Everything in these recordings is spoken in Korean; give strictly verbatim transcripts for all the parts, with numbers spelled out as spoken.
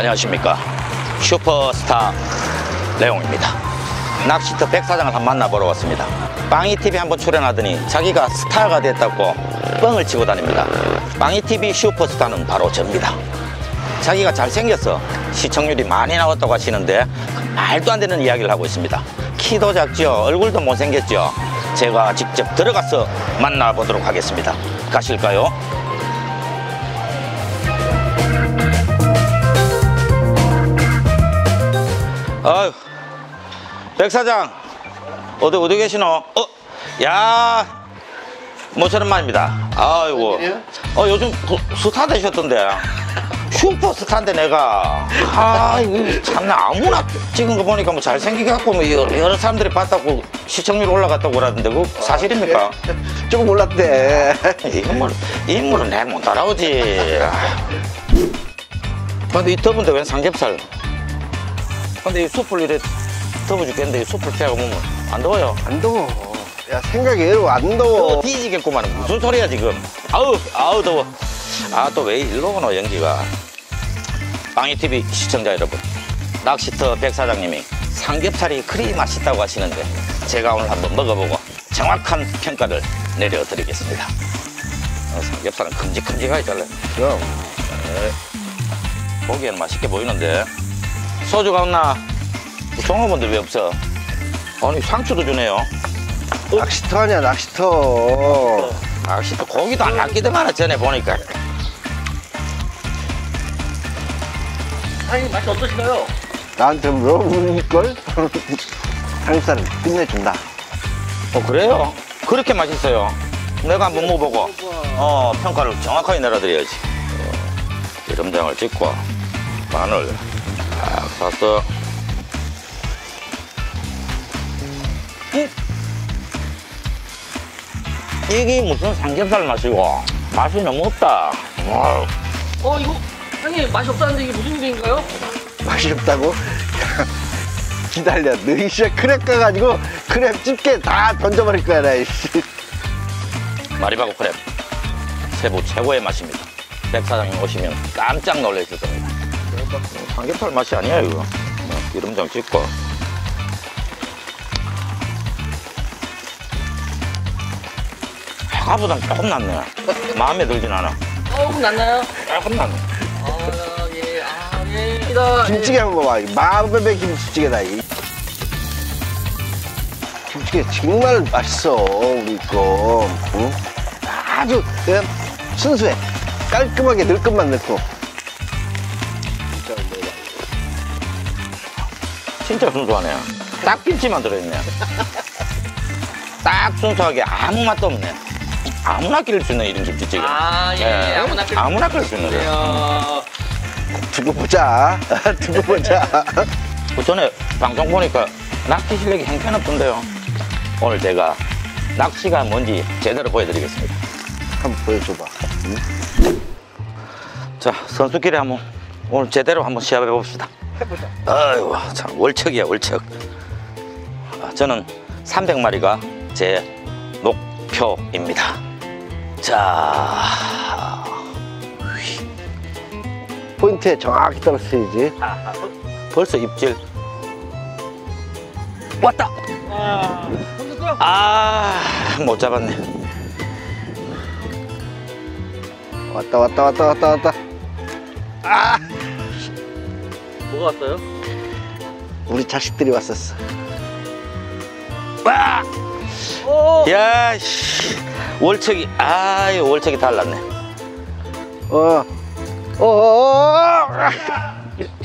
안녕하십니까, 슈퍼스타 레옹입니다. 낚시터 백사장을 한번 만나보러 왔습니다. 빵이티비 한번 출연하더니 자기가 스타가 됐다고 뻥을 치고 다닙니다. 빵이티비 슈퍼스타는 바로 접니다. 자기가 잘생겨서 시청률이 많이 나왔다고 하시는데 말도 안 되는 이야기를 하고 있습니다. 키도 작죠, 얼굴도 못생겼죠. 제가 직접 들어가서 만나보도록 하겠습니다. 가실까요? 아유, 백사장 어디 어디 계시노? 어, 야, 모처럼만입니다. 아이고, 어 요즘 스타 되셨던데. 슈퍼스타인데 내가. 아, 이거 참나 아무나 찍은 거 보니까 뭐 잘생기갖고 뭐 여러, 여러 사람들이 봤다고 시청률 올라갔다고 그러던데 그거 사실입니까? 아, 그래? 조금 올랐대. 인물, 인물은 내 못 따라오지. 근데 이 더운데 웬 삼겹살? 근데 이 숯불 이래 더워 죽겠는데 이 숯불 피하고 보면 안 더워요? 안 더워. 야, 생각이 외로워. 안 더워. 뒤지겠구만. 무슨 소리야 지금. 아우, 아우 더워. 아, 또 왜 일로 오노 연기가. 빵이티비 시청자 여러분, 낚시터 백사장님이 삼겹살이 그리 맛있다고 하시는데 제가 오늘 한번 먹어보고 정확한 평가를 내려드리겠습니다. 어, 삼겹살은 큼직큼직하게 잘라요. 그럼 네. 보기에는 맛있게 보이는데. 소주가 없나? 종업원들 왜 없어? 아니 상추도 주네요. 어? 낚시터 아니야 낚시터. 낚시터 고기도 안 낚이더만 전에 보니까. 사장님 맛이 어떠시나요? 나한테 물어보는걸? 삼겹살은 끝내준다. 어 그래요? 그렇게 맛있어요. 내가 한번 먹어보고 어 평가를 정확하게 내려드려야지. 기름장을 찍고 마늘 딱 봤어. 응? 이게 무슨 삼겹살 맛이고 맛이 너무 없다. 와. 어 이거 형님 맛이 없다는데 이게 무슨 일인가요? 맛이 없다고? 기다려. 너희 진짜 크랩 가가지고 크랩 집게 다 던져버릴 거야 나. 마리바고 크랩 세부 최고의 맛입니다. 백사장님 오시면 깜짝 놀라실 겁니다. 삼겹살 맛이 아니야 이거. 기름 좀 찍고. 아까보단 조금 낫네. 마음에 들진 않아. 조금 낫나요? 조금 낫네. 아, 예, 아, 예. 김치찌개 한번 봐봐. 마법의 김치찌개다. 김치찌개 정말 맛있어, 우리 거. 응? 아주 그냥 순수해. 깔끔하게 넣을 것만 넣고. 진짜 순수하네요. 딱 김치만 들어있네요. 딱 순수하게 아무 맛도 없네. 아무나 끓일 수 있는 이런 김치찌개. 아, 예. 예. 아무나 끓일, 아무나 끓일 수 있는 거예요. 두고 보자. 두고 보자. 그 전에 방송 보니까 낚시 실력이 형편없던데요. 오늘 제가 낚시가 뭔지 제대로 보여드리겠습니다. 한번 보여줘봐. 응? 자, 선수끼리 한번 오늘 제대로 한번 시합해봅시다. 해보자. 아이고, 참, 월척이야, 월척. 저는 삼백 마리가 제 목표입니다. 자, 포인트에 정확히 떨어뜨리지. 아, 벌써 입질 왔다. 아, 못 잡았네. 왔다 왔다 왔다 왔다 왔다. 아, 뭐가 왔어요? 우리 자식들이 왔었어. 와, 야, 씨. 월척이, 아, 이 월척이 달랐네. 어, 어, 어,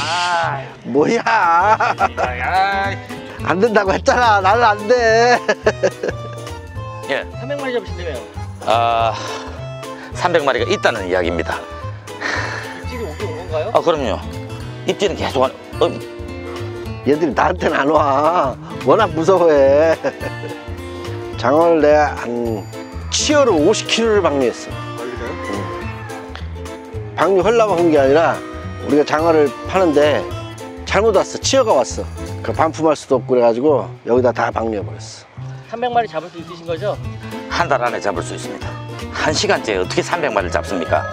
아, 뭐야? 안 된다고 했잖아. 나는 안 돼. 예. 삼백 마리 잡으신다며요? 아, 삼백 마리가 있다는 이야기입니다. 입질이 오긴 온 건가요? 아, 그럼요. 입질은 계속 안. 어. 얘들이 나한테는 안 와. 워낙 무서워해. 장어를 내가 안. 치어로 오십 킬로그램를 방류했어. 응. 방류하려고 한 게 아니라 우리가 장어를 파는데 잘못 왔어. 치어가 왔어. 그 반품할 수도 없고 그래가지고 여기다 다 방류해버렸어. 삼백 마리 잡을 수 있으신 거죠? 한 달 안에 잡을 수 있습니다. 한 시간째 어떻게 삼백 마리를 잡습니까?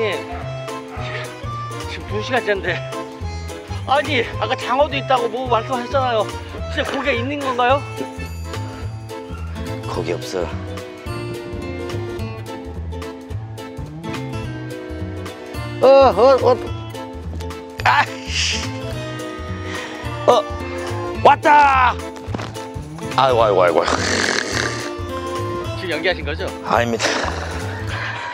사장님, 지금 두 시간째인데 아니 아까 장어도 있다고 뭐 말씀하셨잖아요. 진짜 고기가 있는 건가요? 고기 없어. 어, 어, 어. 아, 어, 왔다. 아이고, 아이고, 아이고. 지금 연기하신 거죠? 아닙니다.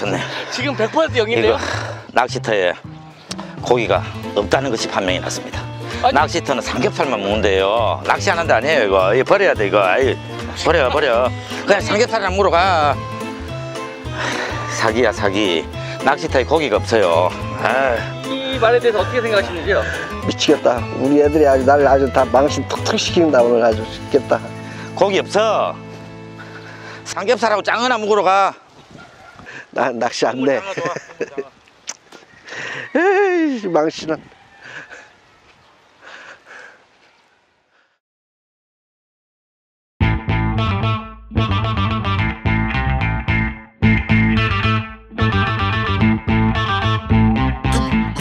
좋네. 지금 백 퍼센트 연기인데요? 낚시터에 고기가 없다는 것이 판명이 났습니다. 아니, 낚시터는 삼겹살만 먹는데요. 낚시하는 데 아니에요, 이거. 이거 버려야 돼, 이거. 아이, 버려, 버려. 그냥 삼겹살이랑 물어가. 사기야, 사기. 낚시터에 고기가 없어요. 에이. 이 말에 대해서 어떻게 생각하시는지요? 미치겠다. 우리 애들이 아주 나를 아주 다 망신 툭툭 시킨다. 오늘 아주 죽겠다. 고기 없어. 삼겹살하고 장어나 먹으러 가. 나 낚시 안 돼. 에이, 망신은.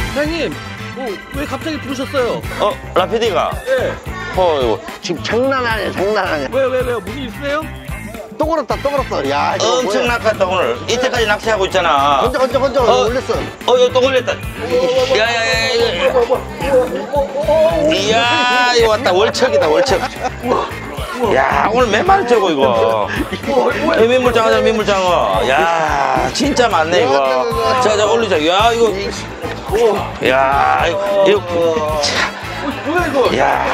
사장님, 어, 왜 갑자기 부르셨어요? 어, 라피디가? 예. 어, 지금 장난 아니야, 장난 아니야. 왜, 왜, 왜? 무슨 일 있으세요? 또 걸었다, 또 걸었어. 야, 어, 엄청 낚았다, 오늘. 네. 이때까지 낚시하고 있잖아. 건져, 건져, 건져. 어, 올렸어. 어, 이거 또 걸렸다. 야, 야, 야, 이거. 이야, 이거 왔다. 월척이다, 월척. 야, 오늘 몇 마리 저거, 이거. 민물장어잖아, 민물장어. 야, 진짜 많네, 이거. 자, 자, 올리자. 야, 이거. 오. 야, 이거. 뭐야, 이거? 야,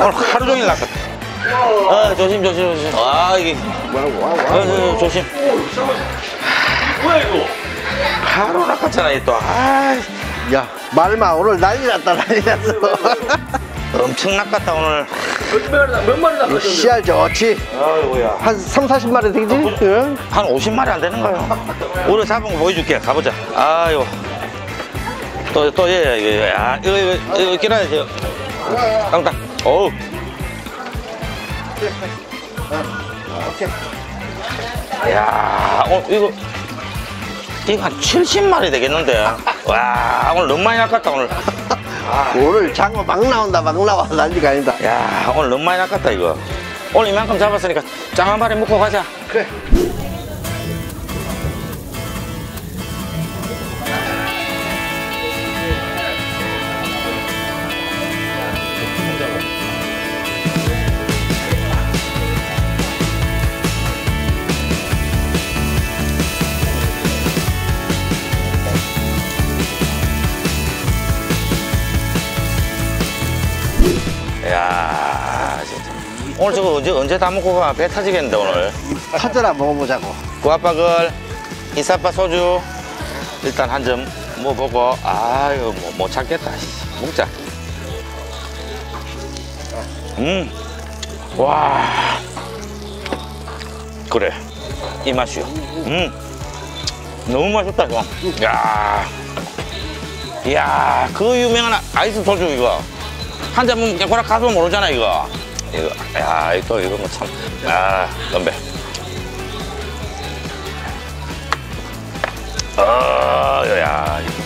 오늘 하루 종일 낚았다. 아, 조심, 조심, 조심. 아, 이게. 아, 조심. 뭐야, 이거? 하루 낚았잖아, 이 또. 아, 야, 말마, 오늘 난리 났다, 난리 났어. 엄청 낚았다, 오늘. 몇 마리 낚았어? 씨알 좋지. 아이고야. 한 삼, 사십 마리 되지? 응? 한 오십 마리 안 되는 거야. 오늘 잡은 거 보여줄게. 가보자. 아이고. 또, 또, 예, 예, 예. 아, 이거, 이거, 이거, 끼라야죠. 땅땅. 어우. 야, 어, 이거. 이거 한 칠십 마리 되겠는데. 와, 오늘 너무 많이 낚았다, 오늘. 아, 오늘 장어 막 나온다, 막 나와. 난리가 아니다. 야, 오늘 너무 많이 낚았다, 이거. 오늘 이만큼 잡았으니까 장 한 마리 묶고 가자. 그래. 야, 진짜. 오늘 저거 언제, 언제 다 먹고 가? 배 타지겠는데, 오늘. 타져라, 먹어보자고. 구아박을, 이사빠 소주, 일단 한 점 먹어보고. 아, 이거 뭐, 못 찾겠다. 먹자. 음, 와. 그래, 이 맛이요. 음, 너무 맛있다, 이거. 야, 이야, 그 유명한 아이스 소주, 이거. 한 잔 먹으면 고락 가서 모르잖아, 이거. 이거, 야, 이거, 이거 뭐 참. 아, 건배. 어, 야.